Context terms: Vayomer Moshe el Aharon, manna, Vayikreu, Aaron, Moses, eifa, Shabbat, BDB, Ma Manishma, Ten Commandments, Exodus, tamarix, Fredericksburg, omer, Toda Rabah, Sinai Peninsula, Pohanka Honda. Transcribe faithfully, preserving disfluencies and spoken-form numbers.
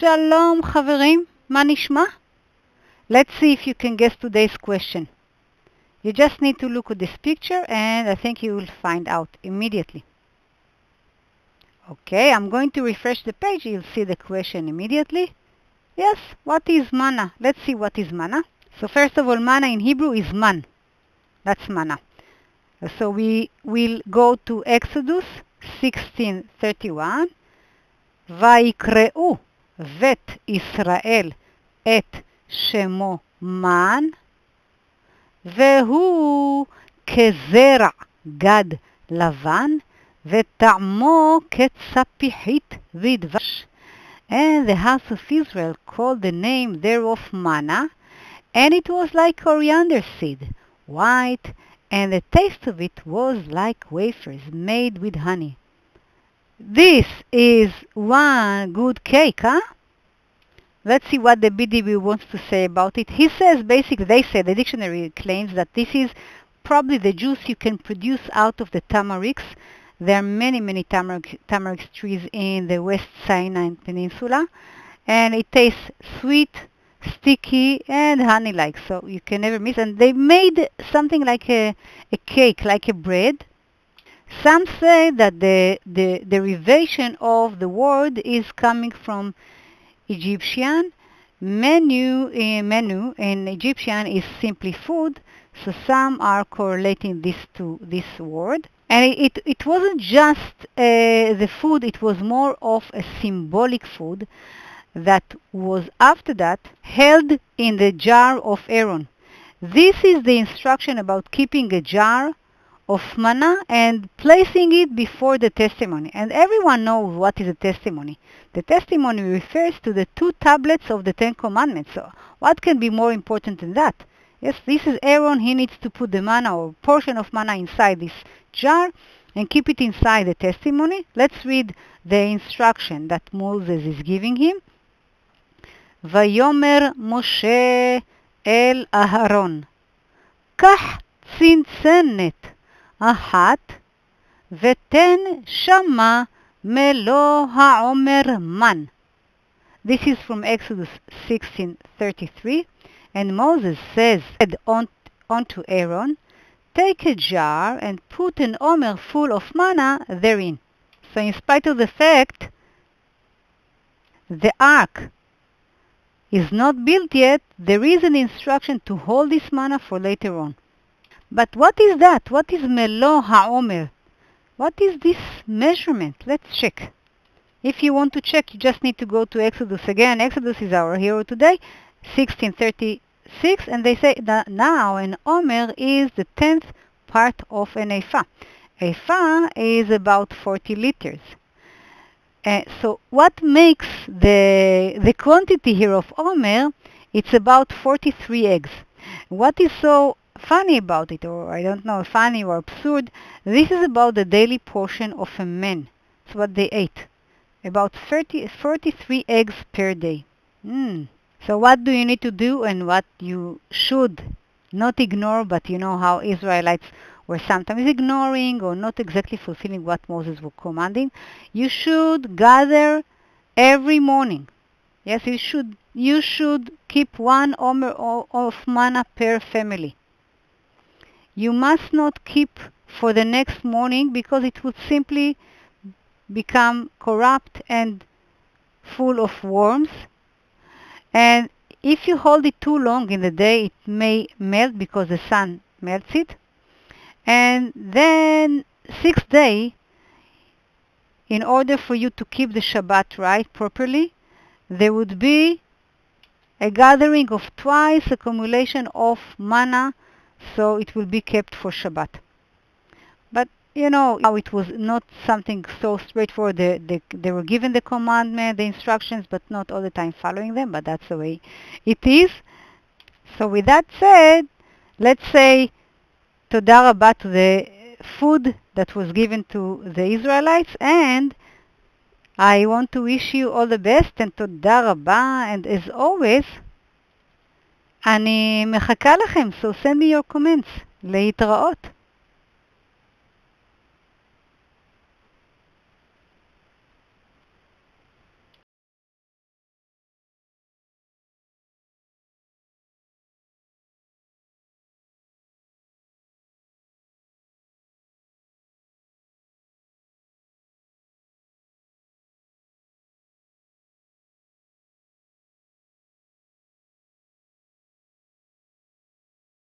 Shalom, Chaverim. Ma Manishma? Let's see if you can guess today's question. You just need to look at this picture and I think you will find out immediately. Okay, I'm going to refresh the page. You'll see the question immediately. Yes, what is manna? Let's see what is manna. So first of all, manna in Hebrew is man. That's manna. So we will go to Exodus sixteen thirty-one. Vayikreu vet Israel et shemo man. והוא כזרע גד לבן וטעמו כצפיחית ודבש. And the house of Israel called the name thereof manna, and it was like coriander seed, white, and the taste of it was like wafers made with honey. This is one good cake, huh? Let's see what the B D B wants to say about it. He says, basically, they say, the dictionary claims that this is probably the juice you can produce out of the tamarix. There are many, many tamarix, tamarix trees in the West Sinai Peninsula. And it tastes sweet, sticky, and honey-like. So you can never miss. And they made something like a, a cake, like a bread. Some say that the, the derivation of the word is coming from Egyptian. Menu, uh, menu in Egyptian is simply food, so some are correlating this to this word. And it, it, it wasn't just uh, the food, it was more of a symbolic food that was after that held in the jar of Aaron. This is the instruction about keeping a jar of manna and placing it before the testimony. And everyone knows what is a testimony. The testimony refers to the two tablets of the Ten Commandments. So what can be more important than that? Yes, this is Aaron. He needs to put the manna or portion of manna inside this jar and keep it inside the testimony. Let's read the instruction that Moses is giving him. Vayomer Moshe el Aharon. Kach tzintzenet. אחת ותן שמה מלוא העומר מן. This is from Exodus sixteen thirty-three, and Moses says, said unto Aaron, take a jar and put an omer full of manna therein. So in spite of the fact the ark is not built yet, there is an instruction to hold this manna for later on. But what is that? What is Melo HaOmer? What is this measurement? Let's check. If you want to check, you just need to go to Exodus again. Exodus is our hero today, sixteen thirty-six, and they say that now an Omer is the tenth part of an eifa. Eifa is about forty liters. Uh, so what makes the, the quantity here of Omer? It's about forty-three eggs. What is so funny about it, or I don't know, funny or absurd, this is about the daily portion of a man. It's what they ate. About thirty, forty-three eggs per day. Mm. So what do you need to do and what you should not ignore, but you know how Israelites were sometimes ignoring or not exactly fulfilling what Moses was commanding. You should gather every morning. Yes, you should, you should keep one omer of manna per family. You must not keep for the next morning because it would simply become corrupt and full of worms. And if you hold it too long in the day, it may melt because the sun melts it. And then sixth day, in order for you to keep the Shabbat right properly, there would be a gathering of twice accumulation of manna. So it will be kept for Shabbat. But you know how it was not something so straightforward. They, they, they were given the commandment, the instructions, but not all the time following them. But that's the way it is. So with that said, let's say Toda Rabah to the food that was given to the Israelites. And I want to wish you all the best. And Toda Rabah. And as always, אני מחכה לכם, so send me your comments. להתראות.